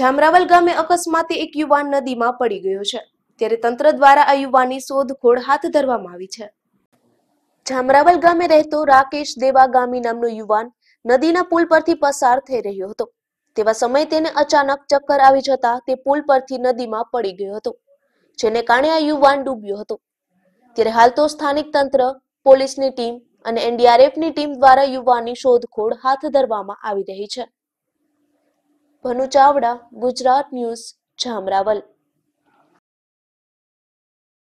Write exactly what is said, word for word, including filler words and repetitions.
જામરાવલ ગામે અકસ્માતે એક યુવાન નદીમાં પડી ગયો છે, ત્યારે તંત્ર દ્વારા આ યુવાનની શોધખોળ હાથ ધરવામાં આવી છે। જામરાવલ ગામે રહેતો રાકેશ દેવા ગામી નામનો યુવાન નદીના પુલ પરથી પસાર થઈ રહ્યો હતો, તેવા સમયે તેને અચાનક ચક્કર આવી જતા તે પુલ પરથી નદીમાં પડી ગયો હતો, જેને કારણે આ યુવાન ડૂબ્યો હતો। ત્યારે હાલ તો સ્થાનિક તંત્ર, પોલીસની ટીમ અને એનડીઆરએફની ટીમ દ્વારા યુવાનની શોધખોળ હાથ ધરવામાં આવી રહી છે। ભનુ ચાવડા, ગુજરાત ન્યૂઝ, જામરાવલ।